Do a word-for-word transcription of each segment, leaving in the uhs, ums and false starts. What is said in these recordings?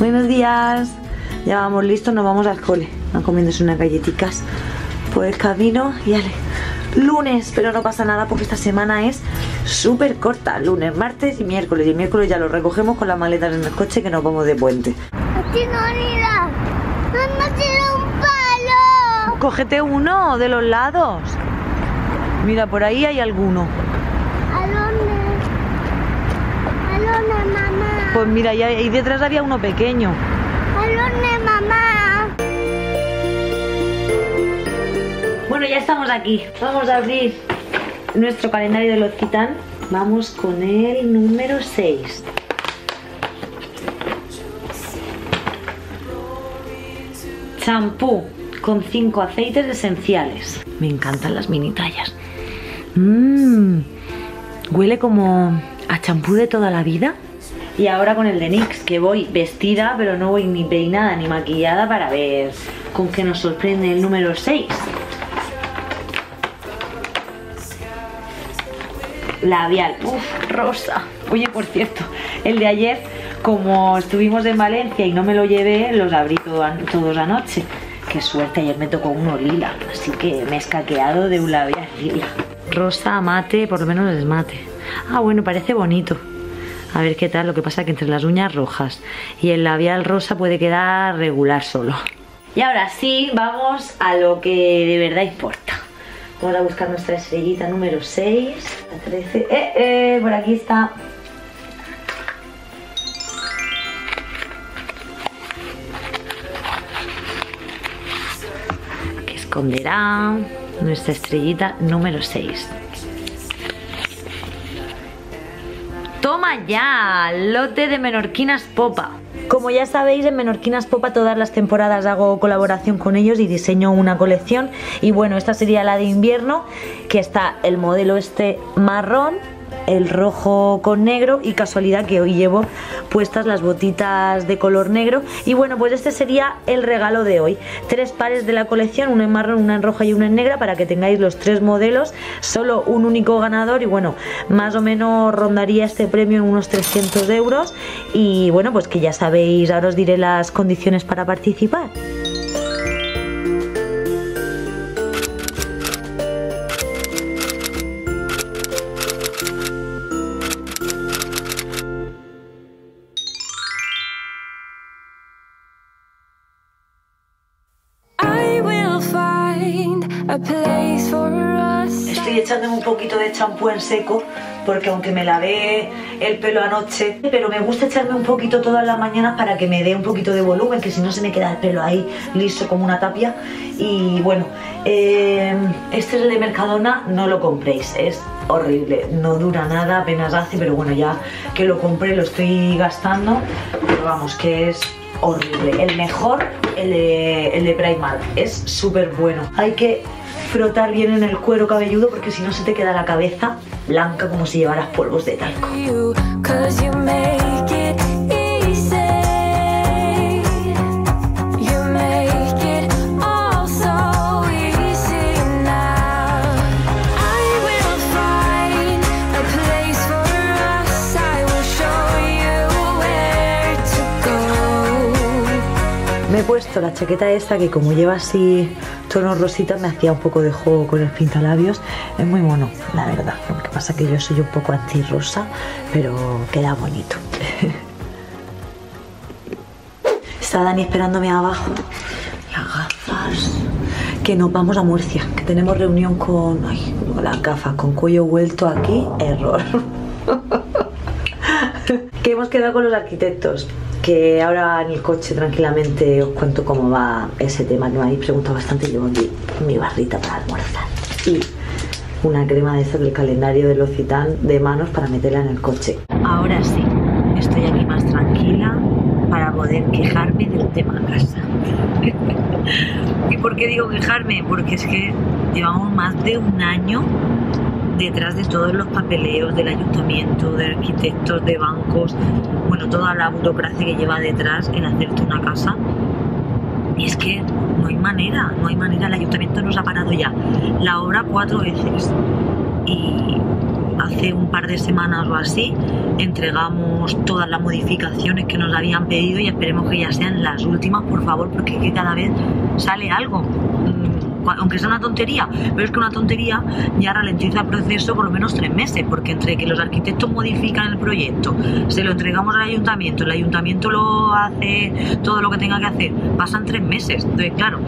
Buenos días. Ya vamos listos, nos vamos al cole. Van comiéndose unas galletitas por el camino y ale. Lunes, pero no pasa nada porque esta semana es súper corta. Lunes, martes y miércoles. Y el miércoles ya lo recogemos con las maletas en el coche que nos vamos de puente. No tengo ni idea. No tengo un palo. Cógete uno de los lados. Mira, por ahí hay alguno. ¿A dónde? ¿A dónde, mamá? Pues mira, ahí detrás había uno pequeño. ¿A dónde, mamá? Bueno, ya estamos aquí. Vamos a abrir nuestro calendario de los Titán. Vamos con el número seis. Champú con cinco aceites esenciales. Me encantan las mini tallas. Mmm, huele como a champú de toda la vida. Y ahora con el de NYX, que voy vestida, pero no voy ni peinada ni maquillada, para ver con qué nos sorprende el número seis. Labial, uff, rosa. Oye, por cierto, el de ayer, como estuvimos en Valencia y no me lo llevé, los abrí todo, todos anoche. Qué suerte, ayer me tocó uno lila, así que me he escaqueado de un labial lila. Rosa, mate, por lo menos es mate. Ah, bueno, parece bonito. A ver qué tal, lo que pasa que entre las uñas rojas y el labial rosa puede quedar regular solo. Y ahora sí, vamos a lo que de verdad importa. Vamos a buscar nuestra estrellita número seis, la trece. Eh, eh, por aquí está. Que esconderá nuestra estrellita número seis. ¡Toma ya! Lote de Menorquinas Popa. Como ya sabéis, en Menorquinas Popa todas las temporadas hago colaboración con ellos y diseño una colección. Y bueno, esta sería la de invierno, que está el modelo este marrón, el rojo con negro, y casualidad que hoy llevo puestas las botitas de color negro. Y bueno, pues este sería el regalo de hoy. Tres pares de la colección, uno en marrón, una en roja y una en negra, para que tengáis los tres modelos. Solo un único ganador y bueno, más o menos rondaría este premio en unos trescientos euros. Y bueno, pues que ya sabéis, ahora os diré las condiciones para participar. Estoy echándome un poquito de champú en seco porque aunque me lavé el pelo anoche, pero me gusta echarme un poquito todas las mañanas para que me dé un poquito de volumen, que si no se me queda el pelo ahí liso como una tapia. Y bueno, eh, este es el de Mercadona, no lo compréis, es horrible, no dura nada, apenas hace, pero bueno, ya que lo compré lo estoy gastando, pero vamos, que es horrible. El mejor, el de, el de Primark, es súper bueno. Hay que frotar bien en el cuero cabelludo porque si no se te queda la cabeza blanca como si llevaras polvos de talco. Me he puesto la chaqueta esta que como lleva así tonos rositas me hacía un poco de juego con el pintalabios. Es muy mono, la verdad. Lo que pasa es que yo soy un poco antirrosa, pero queda bonito. Está Dani esperándome abajo. Las gafas. Que nos vamos a Murcia, que tenemos reunión con... Ay, las gafas, con cuello vuelto aquí, error. Que hemos quedado con los arquitectos, que ahora en el coche tranquilamente os cuento cómo va ese tema, que me habéis preguntado bastante. Llevo aquí mi barrita para almorzar y una crema de estas del calendario de los Titán de manos para meterla en el coche. Ahora sí, estoy aquí más tranquila para poder quejarme del tema casa. ¿Y por qué digo quejarme? Porque es que llevamos más de un año detrás de todos los papeleos del ayuntamiento, de arquitectos, de bancos, bueno, toda la burocracia que lleva detrás en hacerte una casa. Y es que no hay manera, no hay manera. El ayuntamiento nos ha parado ya la obra cuatro veces y hace un par de semanas o así entregamos todas las modificaciones que nos habían pedido y esperemos que ya sean las últimas, por favor, porque es que cada vez sale algo, aunque sea una tontería, pero es que una tontería ya ralentiza el proceso por lo menos tres meses, porque entre que los arquitectos modifican el proyecto, se lo entregamos al ayuntamiento, el ayuntamiento lo hace todo lo que tenga que hacer, pasan tres meses, entonces claro,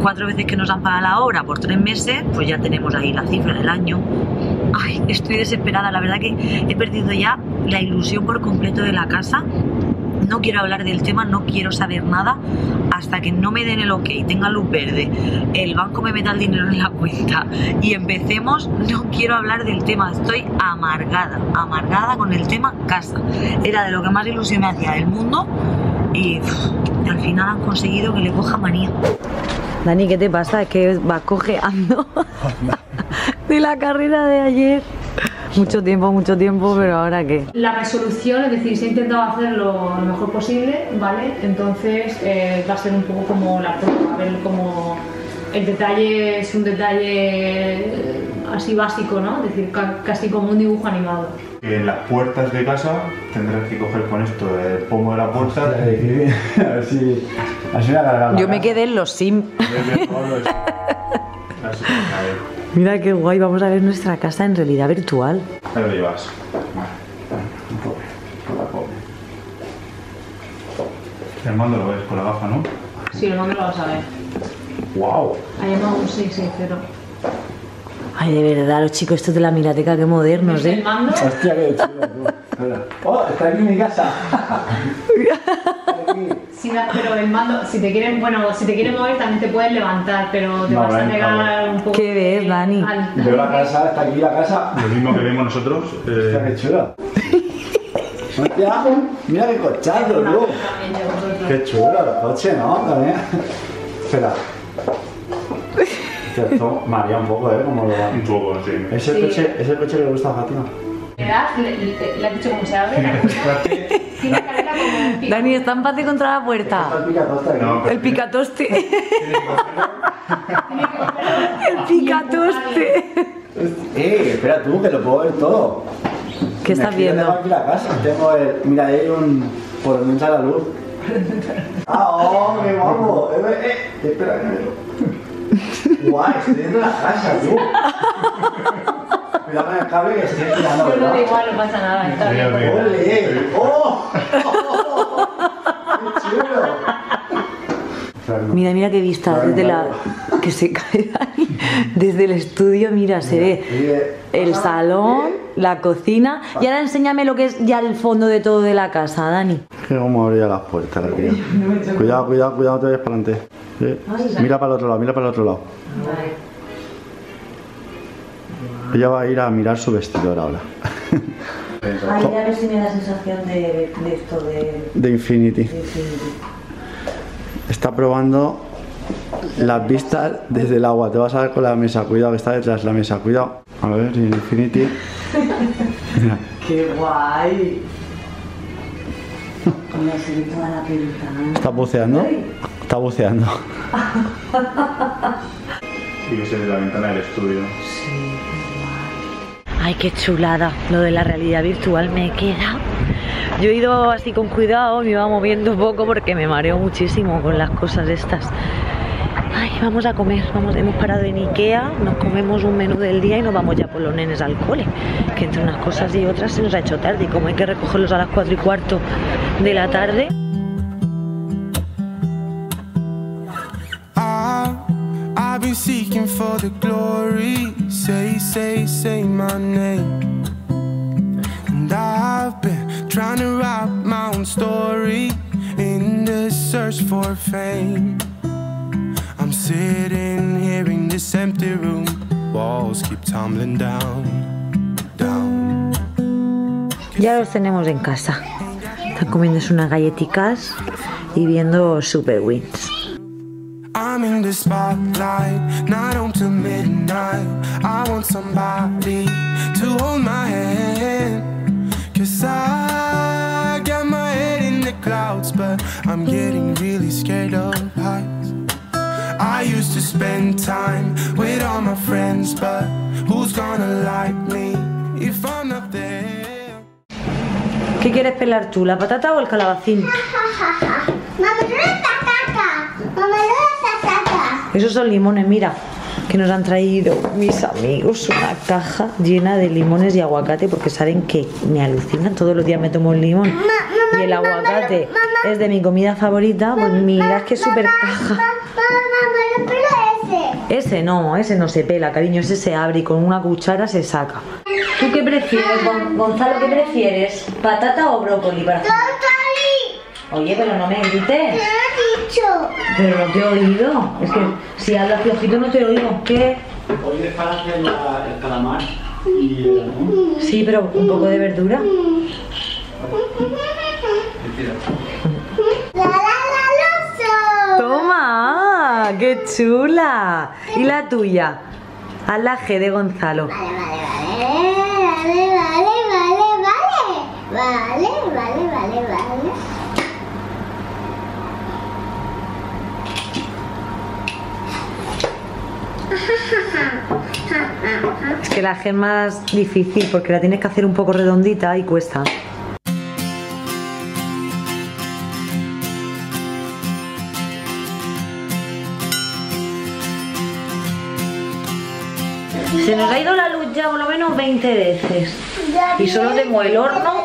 cuatro veces que nos han pagado la obra por tres meses, pues ya tenemos ahí la cifra del año. Ay, estoy desesperada, la verdad que he perdido ya la ilusión por completo de la casa. No quiero hablar del tema, no quiero saber nada hasta que no me den el ok, tenga luz verde, el banco me meta el dinero en la cuenta y empecemos. No quiero hablar del tema, estoy amargada, amargada con el tema casa. Era de lo que más ilusión me hacía del mundo y, y al final han conseguido que le coja manía. Dani, ¿qué te pasa? Es que vas cojeando de la carrera de ayer. Mucho tiempo, mucho tiempo, pero ahora qué. La resolución, es decir, se ha intentado hacerlo lo mejor posible, ¿vale? Entonces eh, va a ser un poco como la prueba, a ver cómo el detalle es un detalle así básico, ¿no? Es decir, ca casi como un dibujo animado. En las puertas de casa tendrás que coger con esto el pomo de la puerta, a ver si así la Yo me quedé en los Sims. Mira qué guay, vamos a ver nuestra casa en realidad virtual. Ahí lo llevas. El mando lo ves con la gafa, ¿no? Sí, el mando lo vas a ver. ¡Wow! Ahí hemos un seis seis cero. Ay, de verdad, los chicos, esto de la Mirateca, qué modernos, ¿eh? ¿El mando? Hostia, qué chulo. ¡Oh, está aquí mi casa! Sí, pero el mando, si te quieren, bueno, si te quieren mover también te puedes levantar, pero te no, vas a negar un poco. ¿Qué ves, Dani? Al... Veo la casa, está aquí la casa. Lo mismo que vemos nosotros. Eh... Está que chula. Mira qué cochazo, tú. Qué chulo el coche, ¿no? También. Espera. Esto maría un poco, ¿eh? Como lo va. Un poco, sí. Es el, sí. Coche, es el coche que le gusta a Fátima. Le, le has dicho cómo se abre la puerta. Tiene la carrera como un pico. Dani, está empate contra la puerta. Está el picatoste. No, el picatoste. El picatoste. Eh, espera tú, que lo puedo ver todo. ¿Qué estás viendo? Tengo aquí la casa. Tengo el... Mira, ahí hay un... Por donde entra la luz. ¡Ah, hombre, vamos! Eh, eh, espera, que me veo. Guau, estoy viendo la casa, tú. Cuidado con el cable que estoy tirando. Yo lo da igual, no pasa nada. Está bien. ¡Ole! ¡Oh! ¡Oh! ¡Qué chulo! Mira, mira qué vista. Desde la... Que se cae ahí. Desde el estudio, mira, se ve el salón, la cocina. Y ahora enséñame lo que es ya el fondo de todo de la casa, Dani. Que vamos a abrir ya las puertas, la tía. Cuidado, cuidado, cuidado, te vayas para adelante. Mira para el otro lado, mira para el otro lado. Vale. Ella va a ir a mirar su vestidor ahora. Ay, a ver si me da sensación de, de esto de... De Infinity. de Infinity. Está probando las vistas desde el agua. Te vas a ver con la mesa. Cuidado, que está detrás de la mesa. Cuidado. A ver, Infinity. Mira. ¡Qué guay! Mira, se ve toda la pelota, ¿no? ¿Está buceando? Está buceando. Y que se ve la ventana del estudio. Sí. Ay, qué chulada, lo de la realidad virtual me queda. Yo he ido así con cuidado, me iba moviendo un poco porque me mareo muchísimo con las cosas estas. Ay, vamos a comer, vamos, hemos parado en Ikea, nos comemos un menú del día y nos vamos ya por los nenes al cole. Que entre unas cosas y otras se nos ha hecho tarde y como hay que recogerlos a las cuatro y cuarto de la tarde. Been seeking for the glory, say, say, say my name. And I've been trying to write my own story in the search for fame. I'm sitting here in this empty room, walls keep tumbling down, down. Ya los tenemos en casa. Están comiéndose unas galletitas y viendo Superwings. I'm in the spotlight, not home till midnight. I want somebody to hold my hand. Cause I got my head in the clouds, but I'm getting really scared of heights. I used to spend time with all my friends, but who's gonna like me? ¿Qué quieres pelar tú? ¿La patata o el calabacín? Esos son limones, mira, que nos han traído mis amigos una caja llena de limones y aguacate, porque saben que me alucinan, todos los días me tomo un limón. Mamá, mamá, y el aguacate mamá, mamá, es de mi comida favorita, pues mirad que súper caja. Mamá, mamá, mamá, ¿lo pelo ese? Ese no, ese no se pela, cariño, ese se abre y con una cuchara se saca. ¿Tú qué prefieres, Gon Gonzalo, qué prefieres? ¿Patata o brócoli? Para... Oye, pero no me grites. Pero no te he oído. Es que si hablas flojito no te he oído. ¿Qué? Hoy es para hacer el calamar y el jamón. Sí, pero un poco de verdura. ¡La, la, la, toma! ¡Qué chula! ¿Y la tuya? A la G de Gonzalo. Vale, vale, vale, vale, vale, vale, vale, vale, vale, vale. Es que la gema es difícil porque la tienes que hacer un poco redondita y cuesta. Se nos ha ido la luz ya por lo menos veinte veces. Y solo tengo el horno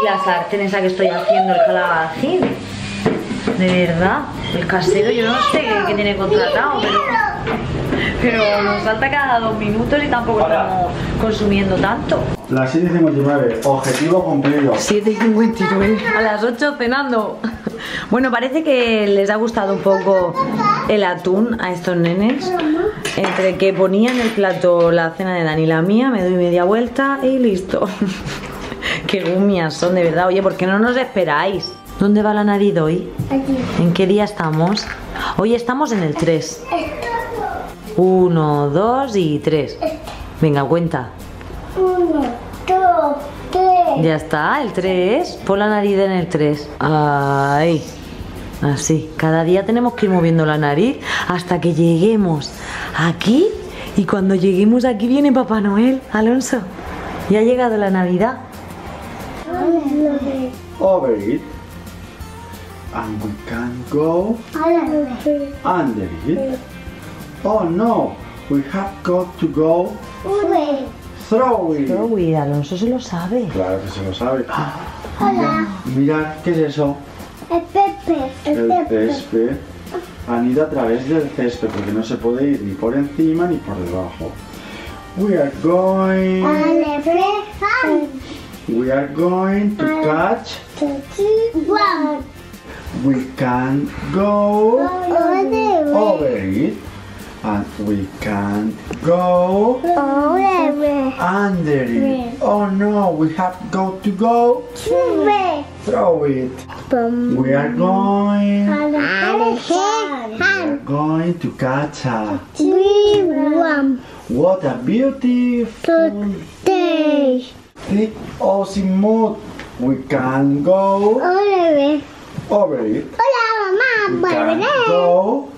y la sartén esa que estoy haciendo el calabacín. De verdad, el casero yo no sé qué tiene contratado, pero... Pero nos falta cada dos minutos y tampoco Hola. estamos consumiendo tanto. Las siete cincuenta y nueve, objetivo cumplido. siete cincuenta y nueve, a las ocho cenando. Bueno, parece que les ha gustado un poco el atún a estos nenes. Entre que ponían el plato la cena de Dani y la mía, me doy media vuelta y listo. Qué gumias son, de verdad. Oye, ¿por qué no nos esperáis? ¿Dónde va la nariz hoy? Aquí. ¿En qué día estamos? Hoy estamos en el tres. Uno, dos y tres. Venga, cuenta. Uno, dos, tres. Ya está, el tres. Pon la nariz en el tres. Ahí. Así. Cada día tenemos que ir moviendo la nariz hasta que lleguemos aquí. Y cuando lleguemos aquí viene Papá Noel, Alonso. Ya ha llegado la Navidad. Over it. And we can go under it. Oh no, we have got to go. Throw it. Throw it, Alonso se lo sabe. Claro que se lo sabe. Ah, hola. Mirad, ¿qué es eso? El césped. El, el césped. Han ido a través del césped porque no se puede ir ni por encima ni por debajo. We are going. We are going to catch. One. We can go over it. And we can't go under it. Oh no, we have got to go throw it. We are going. We are going to catch a. What a beautiful day! The awesome mood. We can go over it. We can go.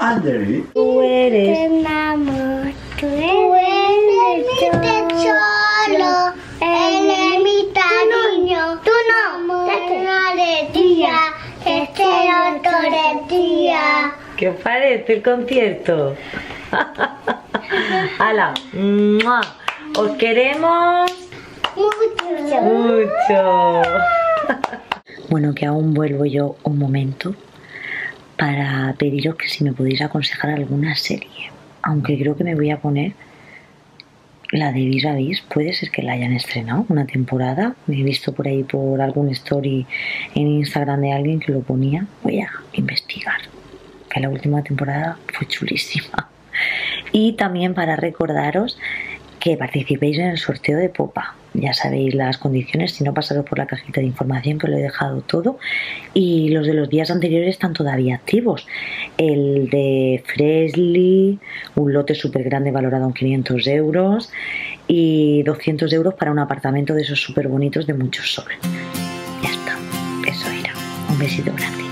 Under it. Tú eres mi amor, tú eres mi tesoro, eres mi cariño. Tú no, te no tía, este otro de tía. ¿Qué os parece el concierto? ¡Hala! ¡Os queremos! ¡Mucho! ¡Mucho! Bueno, que aún vuelvo yo un momento para pediros que si me podéis aconsejar alguna serie, aunque creo que me voy a poner la de Vis a Vis, puede ser que la hayan estrenado una temporada, me he visto por ahí por algún story en Instagram de alguien que lo ponía, voy a investigar, que la última temporada fue chulísima. Y también para recordaros que participéis en el sorteo de Popa, ya sabéis las condiciones, si no pasaros por la cajita de información que lo he dejado todo, y los de los días anteriores están todavía activos, el de Freshly, un lote súper grande valorado en quinientos euros y doscientos euros para un apartamento de esos súper bonitos de mucho sol. Ya está, eso era, un besito grande.